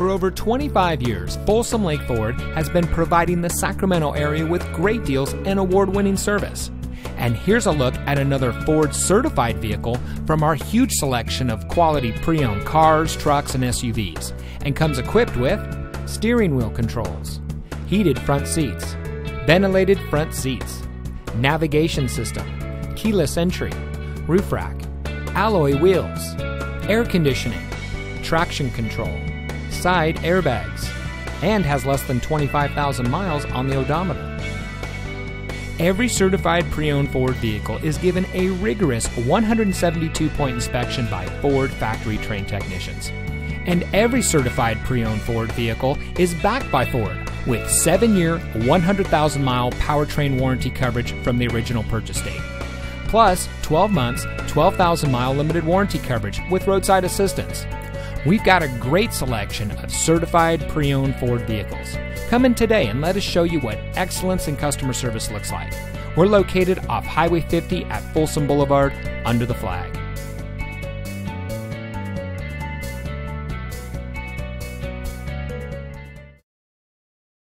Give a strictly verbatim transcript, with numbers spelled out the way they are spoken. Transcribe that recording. For over twenty-five years, Folsom Lake Ford has been providing the Sacramento area with great deals and award-winning service. And here's a look at another Ford-certified vehicle from our huge selection of quality pre-owned cars, trucks, and S U Vs, and comes equipped with steering wheel controls, heated front seats, ventilated front seats, navigation system, keyless entry, roof rack, alloy wheels, air conditioning, traction control, side airbags, and has less than twenty-five thousand miles on the odometer. Every certified pre-owned Ford vehicle is given a rigorous one hundred seventy-two point inspection by Ford factory-trained technicians. And every certified pre-owned Ford vehicle is backed by Ford with seven-year, one hundred thousand mile powertrain warranty coverage from the original purchase date, plus twelve months, twelve thousand mile limited warranty coverage with roadside assistance. We've got a great selection of certified pre-owned Ford vehicles. Come in today and let us show you what excellence in customer service looks like. We're located off Highway fifty at Folsom Boulevard under the flag.